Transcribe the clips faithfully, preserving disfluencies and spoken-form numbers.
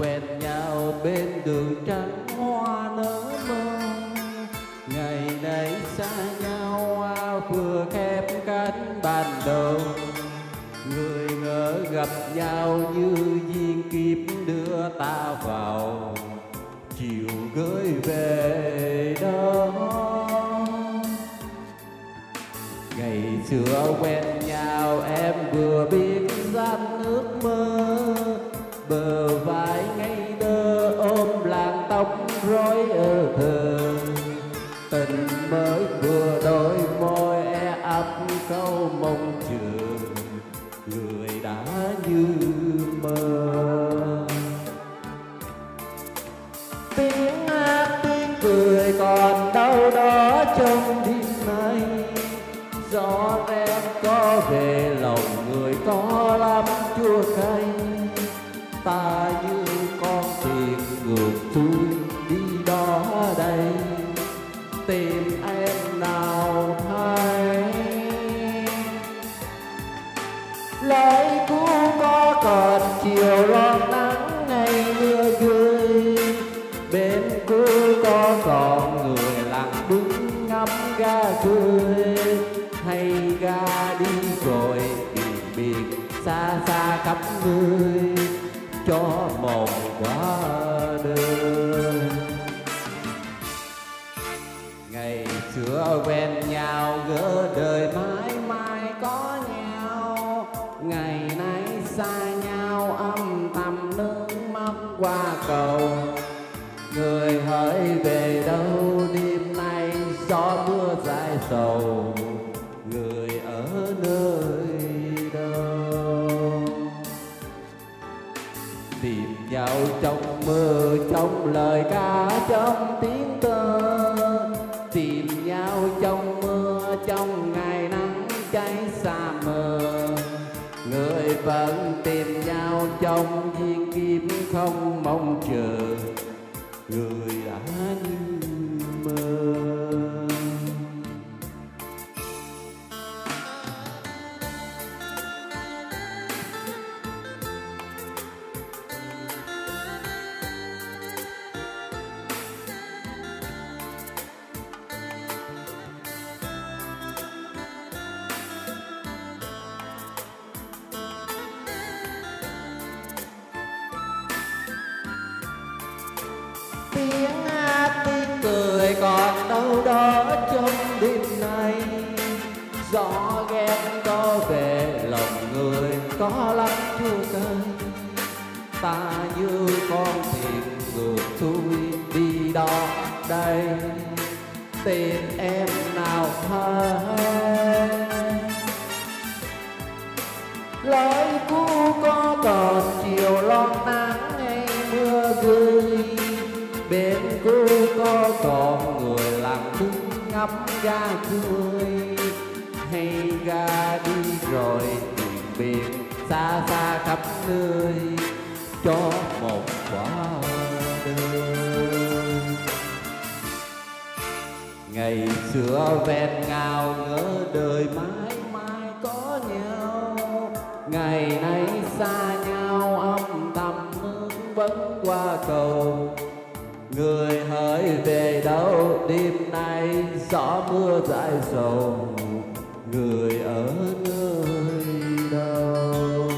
quen nhau bên đường trắng hoa nở mơ. Ngày nay xa nhau ao vừa khép cánh ban đầu, người ngỡ gặp nhau như duyên kiếp đưa ta vào chiều gửi về đó. Ngày xưa quen nhau em vừa biết dáng ước mơ, bờ vai ngây thơ ôm làn tóc rối ở thơ. Tình mới vừa đôi môi e ấp câu mong chờ, người đã như mơ. Tiếng hát tiếng cười còn đâu đó trong đêm nay, gió em có về lòng người có lắm chua cay. Ta như con thuyền ngược xuôi đi đó đây, tìm em nào hay. Lối cũ có còn chiều loang nắng ngày mưa rơi, bên cũ có còn người lặng đứng ngắm ga cười. Hay ga đi rồi biệt biệt xa xa khắp người, cho mòn quá đời. Ngày xưa quen nhau gỡ đời mãi mãi có nhau, ngày nay xa nhau âm thầm nước mắt qua cầu. Người hỡi về đâu đêm nay gió mưa dài sầu, người ở nơi tìm nhau trong mơ, trong lời ca, trong tiếng thơ. Tìm nhau trong mưa, trong ngày nắng cháy xa mờ. Người vẫn tìm nhau trong duyên kiếp không mong chờ, người đã như mơ. Tiếng hát tiếng cười còn đâu đó trong đêm nay, gió ghét có về lòng người có lắm chua cay. Ta như con thuyền ngược xuôi đi đó đây, tìm em nào hay. Lối cũ có còn chiều loang nắng hay mưa rơi, bên cô có còn người lặng đứng ngắm ga cười. Hay ga đi rồi tìm biệt xa xa khắp nơi, cho một quả đời. Ngày xưa ven ngào ngỡ đời mãi mãi có nhau, ngày nay xa nhau âm thầm nước vẫn qua cầu. Người hỡi về đâu đêm nay gió mưa dãi dầu, người ở nơi đâu.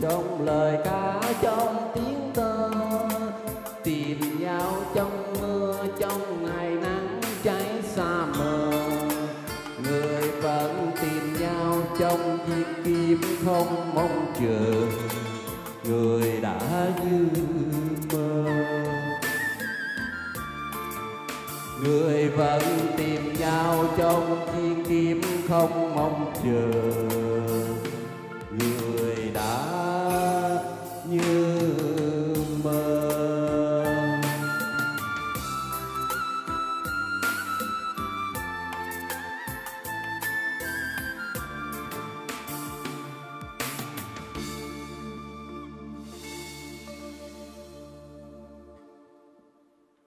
Trong lời ca, trong tiếng thơ, tìm nhau trong mưa, trong ngày nắng cháy xa mờ. Người vẫn tìm nhau trong dịp kim không mong chờ, người đã như mơ. Người vẫn tìm nhau trong thiên kim không mong chờ.